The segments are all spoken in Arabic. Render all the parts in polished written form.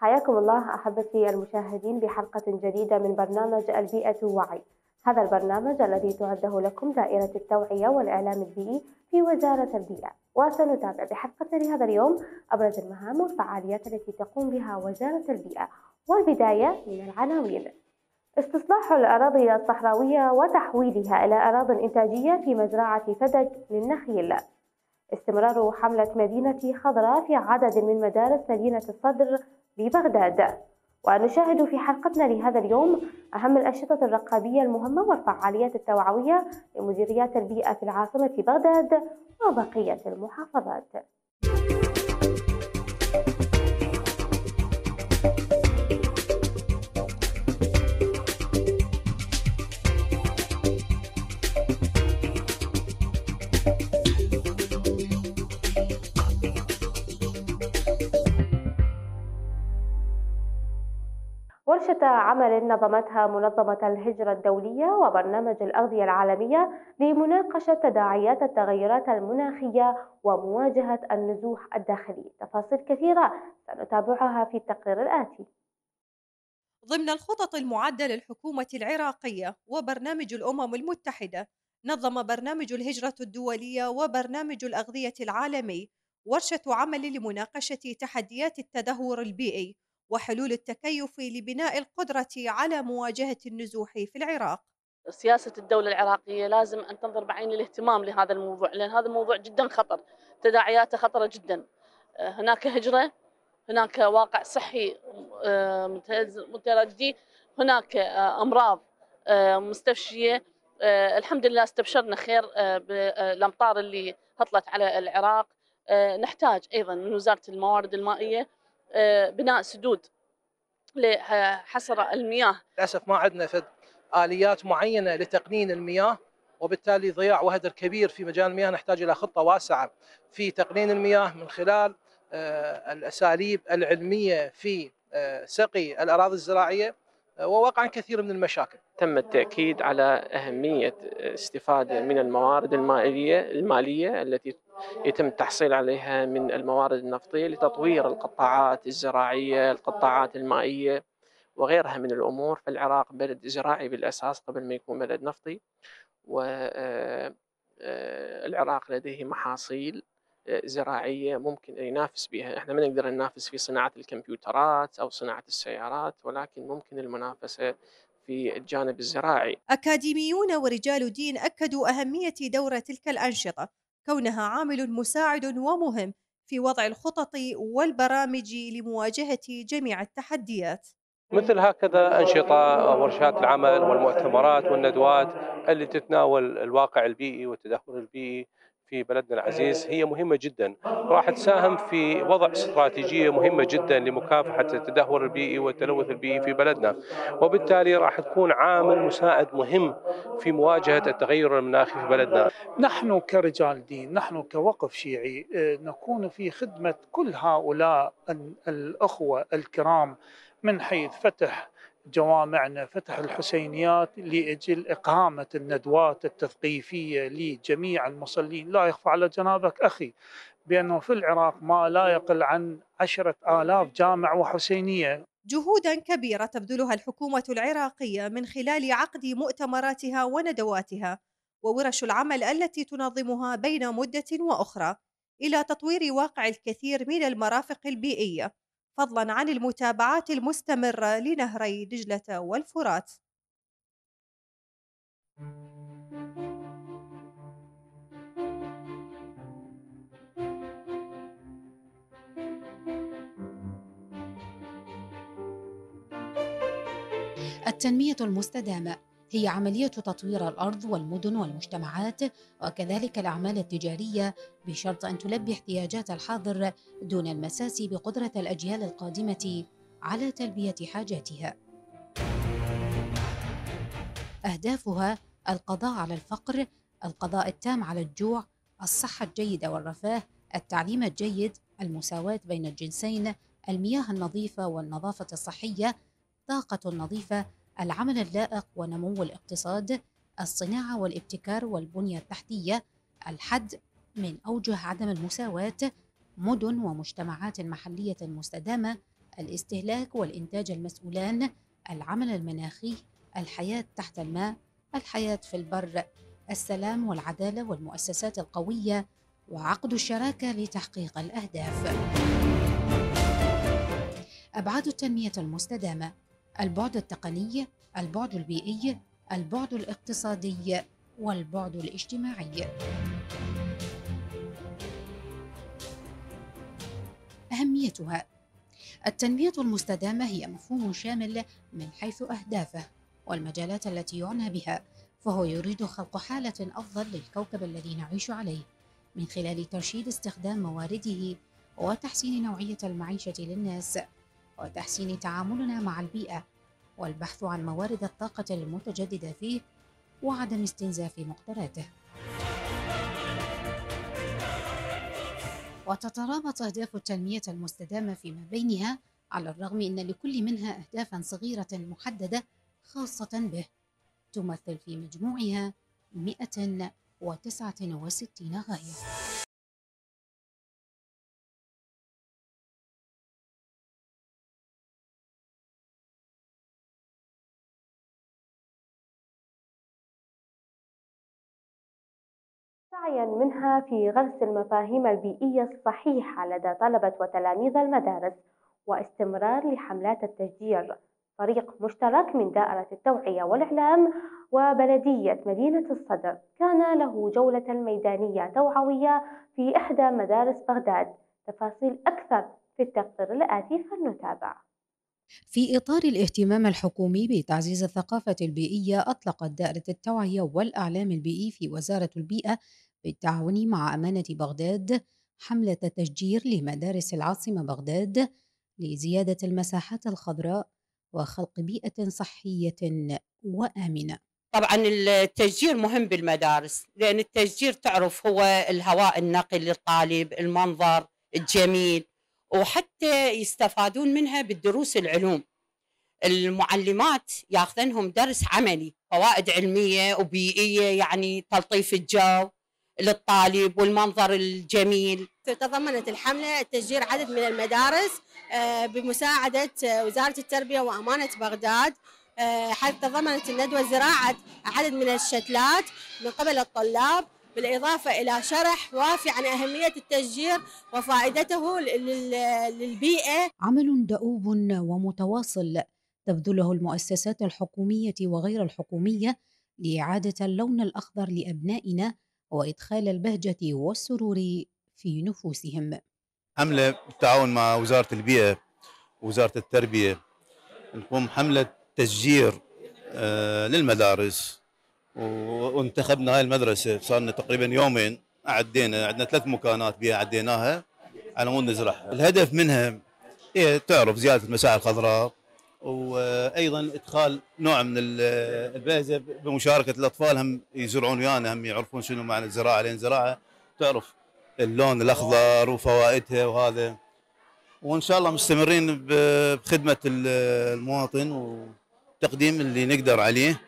حياكم الله أحبتي المشاهدين بحلقة جديدة من برنامج البيئة وعي. هذا البرنامج الذي تعده لكم دائرة التوعية والإعلام البيئي في وزارة البيئة، وسنتابع بحلقة لهذا اليوم أبرز المهام والفعاليات التي تقوم بها وزارة البيئة. والبداية من العناوين: استصلاح الأراضي الصحراوية وتحويلها إلى أراضٍ إنتاجية في مزرعة فدك للنخيل. استمرار حملة مدينة خضراء في عدد من مدارس مدينة الصدر ببغداد. ونشاهد في حلقتنا لهذا اليوم أهم الأنشطة الرقابية المهمة والفعاليات التوعوية لمديريات البيئة في العاصمة بغداد وبقية المحافظات. ورشة عمل نظمتها منظمة الهجرة الدولية وبرنامج الأغذية العالمية لمناقشة تداعيات التغيرات المناخية ومواجهة النزوح الداخلي. تفاصيل كثيرة سنتابعها في التقرير الآتي. ضمن الخطط المعدة للحكومة العراقية وبرنامج الأمم المتحدة، نظم برنامج الهجرة الدولية وبرنامج الأغذية العالمي ورشة عمل لمناقشة تحديات التدهور البيئي وحلول التكيف لبناء القدرة على مواجهة النزوح في العراق. سياسة الدولة العراقية لازم أن تنظر بعين الاهتمام لهذا الموضوع، لأن هذا الموضوع جدا خطر، تداعياته خطرة جدا. هناك هجرة، هناك واقع صحي متردي، هناك أمراض مستفشية. الحمد لله استبشرنا خير بالأمطار اللي هطلت على العراق. نحتاج أيضا من وزارة الموارد المائية بناء سدود لحصر المياه. للأسف ما عندنا آليات معينة لتقنين المياه، وبالتالي ضياع وهدر كبير في مجال المياه. نحتاج إلى خطة واسعة في تقنين المياه من خلال الأساليب العلمية في سقي الأراضي الزراعية، وواقعا كثير من المشاكل. تم التأكيد على أهمية استفادة من الموارد المالية التي يتم التحصيل عليها من الموارد النفطية لتطوير القطاعات الزراعية، القطاعات المائية وغيرها من الأمور. فالعراق بلد زراعي بالأساس قبل ما يكون بلد نفطي، والعراق لديه محاصيل زراعية ممكن أن ينافس بها. احنا ما نقدر ننافس في صناعة الكمبيوترات أو صناعة السيارات، ولكن ممكن المنافسة في الجانب الزراعي. أكاديميون ورجال دين أكدوا أهمية دور تلك الأنشطة كونها عامل مساعد ومهم في وضع الخطط والبرامج لمواجهة جميع التحديات. مثل هكذا أنشطة ورشات العمل والمؤتمرات والندوات اللي تتناول الواقع البيئي والتدهور البيئي في بلدنا العزيز هي مهمة جدا، راح تساهم في وضع استراتيجية مهمة جدا لمكافحة التدهور البيئي والتلوث البيئي في بلدنا، وبالتالي راح تكون عامل مساعد مهم في مواجهة التغير المناخي في بلدنا. نحن كرجال دين، نحن كوقف شيعي نكون في خدمة كل هؤلاء الأخوة الكرام، من حيث فتح جوامعنا، فتح الحسينيات لأجل إقامة الندوات التثقيفية لجميع المصلين. لا يخفى على جنابك أخي بأنه في العراق ما لا يقل عن 10,000 جامع وحسينية. جهوداً كبيرة تبذلها الحكومة العراقية من خلال عقد مؤتمراتها وندواتها وورش العمل التي تنظمها بين مدة وأخرى إلى تطوير واقع الكثير من المرافق البيئية، فضلا عن المتابعات المستمرة لنهري دجلة والفرات. التنمية المستدامة هي عملية تطوير الأرض والمدن والمجتمعات وكذلك الأعمال التجارية، بشرط أن تلبي احتياجات الحاضر دون المساس بقدرة الأجيال القادمة على تلبية حاجاتها. أهدافها القضاء على الفقر، القضاء التام على الجوع، الصحة الجيدة والرفاه، التعليم الجيد، المساواة بين الجنسين، المياه النظيفة والنظافة الصحية، الطاقة النظيفة، العمل اللائق ونمو الاقتصاد، الصناعة والابتكار والبنية التحتية، الحد من أوجه عدم المساواة، مدن ومجتمعات محلية مستدامة، الاستهلاك والإنتاج المسؤولان، العمل المناخي، الحياة تحت الماء، الحياة في البر، السلام والعدالة والمؤسسات القوية، وعقد الشراكة لتحقيق الأهداف. أبعاد التنمية المستدامة: البعد التقني، البعد البيئي، البعد الاقتصادي، والبعد الاجتماعي. أهميتها: التنمية المستدامة هي مفهوم شامل من حيث أهدافه والمجالات التي يعنى بها، فهو يريد خلق حالة أفضل للكوكب الذي نعيش عليه من خلال ترشيد استخدام موارده وتحسين نوعية المعيشة للناس وتحسين تعاملنا مع البيئة والبحث عن موارد الطاقة المتجددة فيه وعدم استنزاف مقدراته. وتترابط أهداف التنمية المستدامة فيما بينها، على الرغم أن لكل منها أهدافا صغيرة محددة خاصة به تمثل في مجموعها 169 غاية. سعيا منها في غرس المفاهيم البيئية الصحيحة لدى طلبة وتلاميذ المدارس، واستمرار لحملات التشجير، فريق مشترك من دائرة التوعية والإعلام وبلدية مدينة الصدر كان له جولة ميدانية توعوية في إحدى مدارس بغداد. تفاصيل أكثر في التقرير الآتي فلنتابع. في إطار الاهتمام الحكومي بتعزيز الثقافة البيئية، أطلقت دائرة التوعية والإعلام البيئي في وزارة البيئة بالتعاون مع أمانة بغداد حملة تشجير لمدارس العاصمة بغداد لزيادة المساحات الخضراء وخلق بيئة صحية وآمنة. طبعا التشجير مهم بالمدارس، لأن التشجير تعرف هو الهواء النقي للطالب، المنظر الجميل، وحتى يستفادون منها بالدروس العلوم. المعلمات ياخذنهم درس عملي، فوائد علمية وبيئية، يعني تلطيف الجو للطالب والمنظر الجميل. تضمنت الحملة تشجير عدد من المدارس بمساعدة وزارة التربية وأمانة بغداد، حيث تضمنت الندوة زراعة عدد من الشتلات من قبل الطلاب، بالإضافة إلى شرح وافي عن أهمية التشجير وفائدته للبيئة. عمل دؤوب ومتواصل تبذله المؤسسات الحكومية وغير الحكومية لإعادة اللون الأخضر لأبنائنا وإدخال البهجة والسرور في نفوسهم. حملة بالتعاون مع وزارة البيئة ووزارة التربية، نقوم حملة تشجير للمدارس، وانتخبنا هاي المدرسة. صارنا تقريبا يومين عدينا، عندنا 3 مكانات بها عديناها على مود نزرعها. الهدف منها هي تعرف زيادة المساحة الخضراء، وأيضا إدخال نوع من البهجة بمشاركة الأطفال، هم يزرعون ويانا، هم يعرفون شنو معنى الزراعة، لأن الزراعة تعرف اللون الأخضر وفوائدها وهذا. وإن شاء الله مستمرين بخدمة المواطن وتقديم اللي نقدر عليه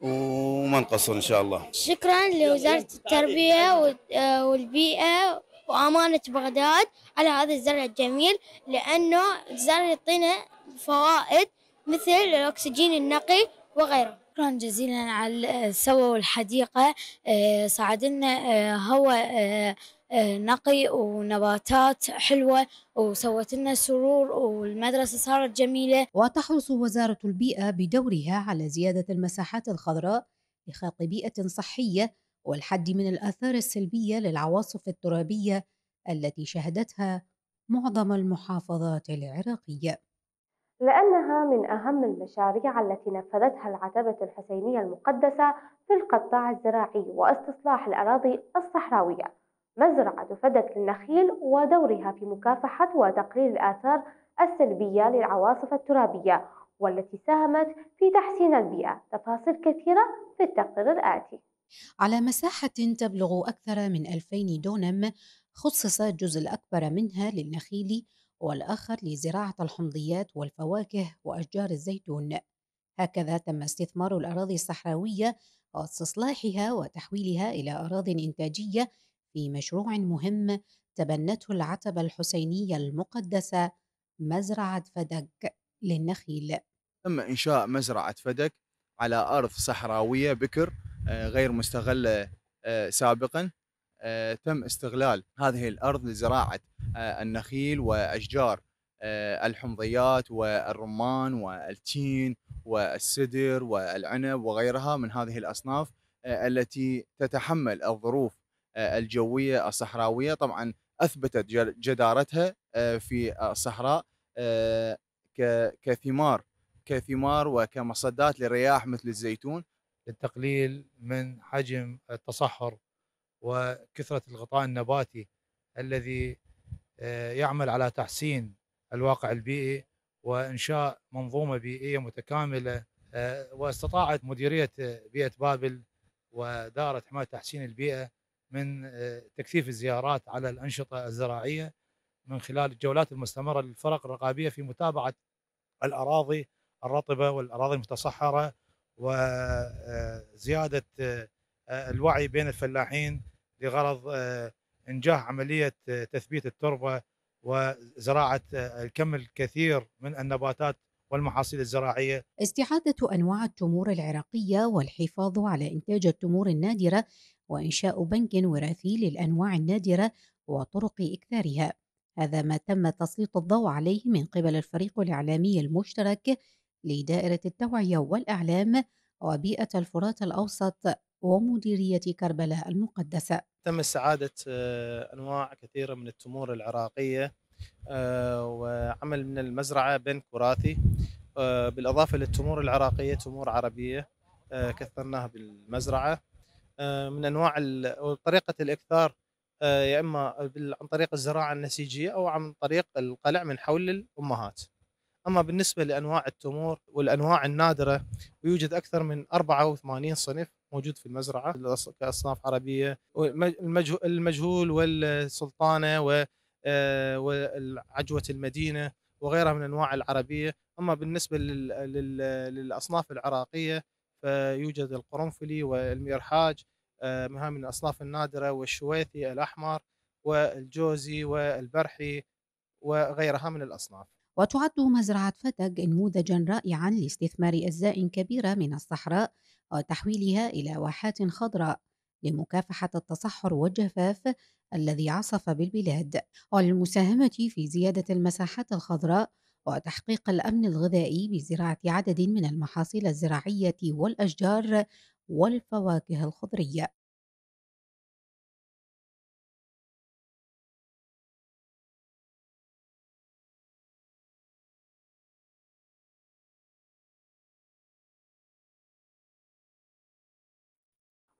وما نقصر إن شاء الله. شكراً لوزارة التربية والبيئة وأمانة بغداد على هذا الزرع الجميل، لأنه الزرع يعطينا فوائد مثل الأكسجين النقي وغيره. شكراً جزيلاً على السوى والحديقة، ساعدنا هواء نقي ونباتات حلوة وسوت لنا سرور، والمدرسة صارت جميلة. وتحرص وزارة البيئة بدورها على زيادة المساحات الخضراء لخلق بيئة صحية والحد من الآثار السلبية للعواصف الترابية التي شهدتها معظم المحافظات العراقية، لأنها من أهم المشاريع التي نفذتها العتبة الحسينية المقدسة في القطاع الزراعي واستصلاح الأراضي الصحراوية. مزرعة فدك للنخيل ودورها في مكافحة وتقليل الآثار السلبية للعواصف الترابية والتي ساهمت في تحسين البيئة. تفاصيل كثيرة في التقرير الآتي. على مساحة تبلغ أكثر من 2000 دونم، خصص الجزء الأكبر منها للنخيل والآخر لزراعة الحمضيات والفواكه وأشجار الزيتون. هكذا تم استثمار الأراضي الصحراوية واستصلاحها وتحويلها إلى أراضي إنتاجية في مشروع مهم تبنته العتبة الحسينية المقدسة مزرعة فدك للنخيل. تم إنشاء مزرعة فدك على أرض صحراوية بكر غير مستغلة سابقا. تم استغلال هذه الأرض لزراعة النخيل وأشجار الحمضيات والرمان والتين والسدر والعنب وغيرها من هذه الأصناف التي تتحمل الظروف الجوية الصحراوية. طبعا أثبتت جدارتها في الصحراء كثمار وكمصدات للرياح مثل الزيتون. للتقليل من حجم التصحر وكثرة الغطاء النباتي الذي يعمل على تحسين الواقع البيئي وإنشاء منظومة بيئية متكاملة. واستطاعت مديرية بيئة بابل ودائرة حماية تحسين البيئة من تكثيف الزيارات على الأنشطة الزراعية من خلال الجولات المستمرة للفرق الرقابية في متابعة الأراضي الرطبة والأراضي المتصحرة، وزيادة الوعي بين الفلاحين لغرض إنجاح عملية تثبيت التربة وزراعة الكم الكثير من النباتات والمحاصيل الزراعية. استعادة أنواع التمور العراقية والحفاظ على إنتاج التمور النادرة وإنشاء بنك وراثي للأنواع النادرة وطرق إكثارها، هذا ما تم تسليط الضوء عليه من قبل الفريق الإعلامي المشترك لدائرة التوعية والإعلام وبيئة الفرات الأوسط ومديرية كربلاء المقدسة. تم استعادة أنواع كثيرة من التمور العراقية وعمل من المزرعة بنك وراثي، بالإضافة للتمور العراقية تمور عربية كثرناها بالمزرعة. من أنواع طريقة الإكثار يا إما عن طريق الزراعة النسيجية أو عن طريق القلع من حول الأمهات. أما بالنسبة لأنواع التمور والأنواع النادرة يوجد أكثر من 84 صنف موجود في المزرعة كأصناف عربية، المجهول والسلطانة والعجوة المدينة وغيرها من أنواع العربية. أما بالنسبة للأصناف العراقية فيوجد القرنفلي والميرحاج مهام من الأصناف النادرة، والشويثي الأحمر والجوزي والبرحي وغيرها من الأصناف. وتعد مزرعة فدك نموذجا رائعا لاستثمار أجزاء كبيرة من الصحراء وتحويلها إلى واحات خضراء لمكافحة التصحر والجفاف الذي عصف بالبلاد، والمساهمة في زيادة المساحات الخضراء وتحقيق الأمن الغذائي بزراعة عدد من المحاصيل الزراعية والأشجار والفواكه الخضرية.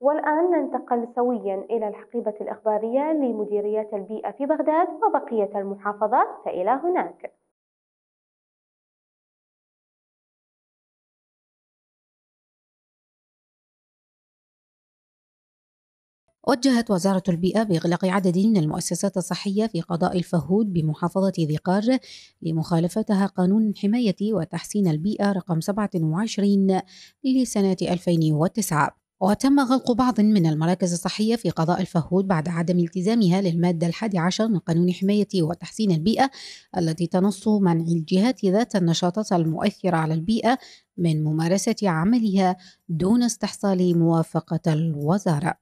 والآن ننتقل سويا إلى الحقيبة الإخبارية لمديرية البيئة في بغداد وبقية المحافظات، فإلى هناك. وجهت وزارة البيئة بإغلاق عدد من المؤسسات الصحية في قضاء الفهود بمحافظة ذي قار لمخالفتها قانون الحماية وتحسين البيئة رقم 27 لسنة 2009. وتم غلق بعض من المراكز الصحية في قضاء الفهود بعد عدم التزامها للمادة 11 من قانون حماية وتحسين البيئة التي تنص منع الجهات ذات النشاطات المؤثرة على البيئة من ممارسة عملها دون استحصال موافقة الوزارة.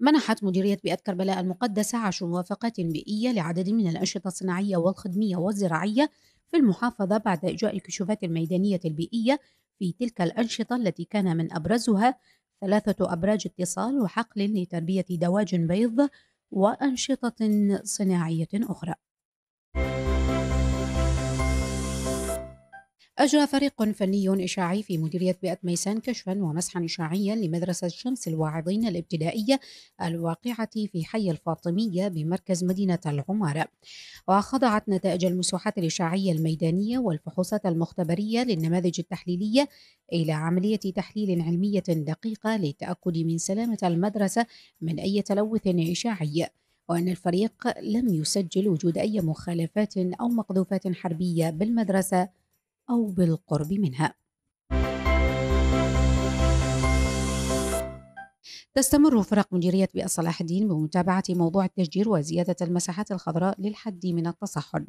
منحت مديرية بيئة كربلاء المقدسة 10 موافقات بيئية لعدد من الأنشطة الصناعية والخدمية والزراعية في المحافظة بعد إجراء الكشوفات الميدانية البيئية في تلك الأنشطة التي كان من أبرزها 3 أبراج اتصال وحقل لتربية دواجن بيض وأنشطة صناعية أخرى. أجرى فريق فني إشاعي في مديرية بيئة ميسان كشفا ومسحا إشاعيا لمدرسة شمس الواعظين الابتدائية الواقعة في حي الفاطمية بمركز مدينة العمارة، وخضعت نتائج المسوحات الإشاعية الميدانية والفحوصات المختبرية للنماذج التحليلية إلى عملية تحليل علمية دقيقة للتأكد من سلامة المدرسة من أي تلوث إشاعي، وأن الفريق لم يسجل وجود أي مخالفات أو مقذوفات حربية بالمدرسة أو بالقرب منها. تستمر فرق مديرية بيئة صلاح الدين بمتابعة موضوع التشجير وزيادة المساحات الخضراء للحد من التصحر،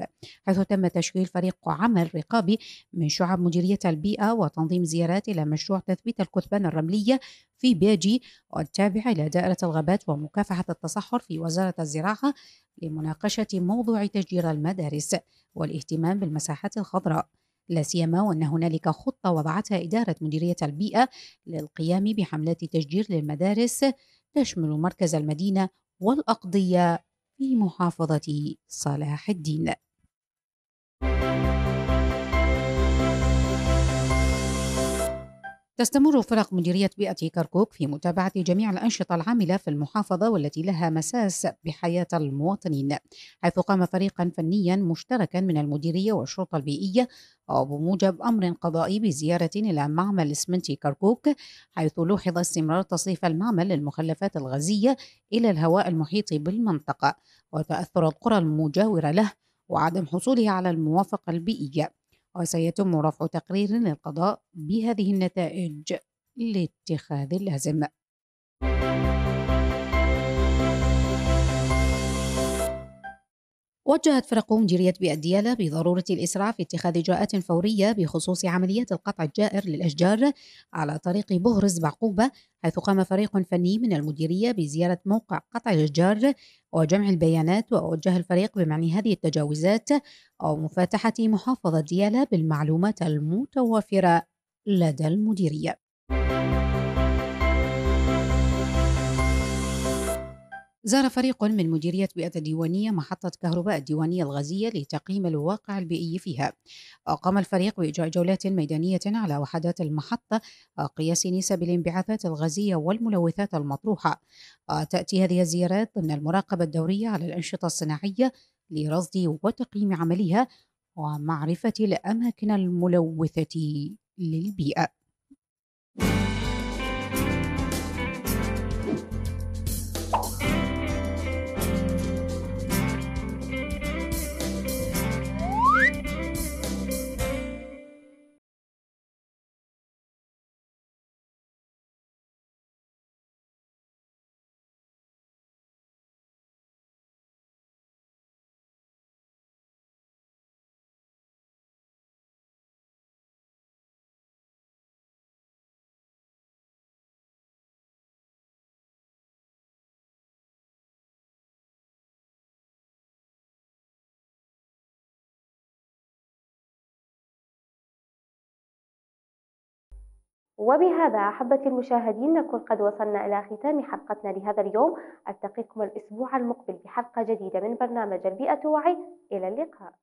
حيث تم تشكيل فريق عمل رقابي من شعب مديرية البيئة وتنظيم زيارات إلى مشروع تثبيت الكثبان الرملية في بيجي والتابع إلى دائرة الغابات ومكافحة التصحر في وزارة الزراعة لمناقشة موضوع تشجير المدارس والاهتمام بالمساحات الخضراء، لا سيما وأن هنالك خطة وضعتها إدارة مديرية البيئة للقيام بحملات تشجير للمدارس تشمل مركز المدينة والأقضية في محافظة صلاح الدين. تستمر فرق مديرية بيئة كركوك في متابعة جميع الأنشطة العاملة في المحافظة والتي لها مساس بحياة المواطنين، حيث قام فريقا فنيا مشتركا من المديرية والشرطة البيئية وبموجب أمر قضائي بزيارة إلى معمل إسمنت كركوك، حيث لوحظ استمرار تصريف المعمل للمخلفات الغازية إلى الهواء المحيط بالمنطقة وتأثر القرى المجاورة له وعدم حصوله على الموافقة البيئية، وسيتم رفع تقرير للقضاء بهذه النتائج لاتخاذ اللازم. وجهت فرق مديرية بيئة ديالى بضرورة الإسراع في اتخاذ إجراءات فورية بخصوص عملية القطع الجائر للأشجار على طريق بهرز بعقوبة، حيث قام فريق فني من المديرية بزيارة موقع قطع الأشجار وجمع البيانات، ووجه الفريق بمعنى هذه التجاوزات أو مفاتحة محافظة ديالى بالمعلومات المتوافرة لدى المديرية. زار فريق من مديرية بيئة الديوانية محطة كهرباء الديوانية الغازية لتقييم الواقع البيئي فيها. قام الفريق بإجراء جولات ميدانية على وحدات المحطة قياس نسب الانبعاثات الغازية والملوثات المطروحة. تأتي هذه الزيارات ضمن المراقبة الدورية على الأنشطة الصناعية لرصد وتقييم عملها ومعرفة الأماكن الملوثة للبيئة. وبهذا أحبتي المشاهدين نكون قد وصلنا إلى ختام حلقتنا لهذا اليوم. ألتقيكم الأسبوع المقبل بحلقة جديدة من برنامج البيئة وعي. إلى اللقاء.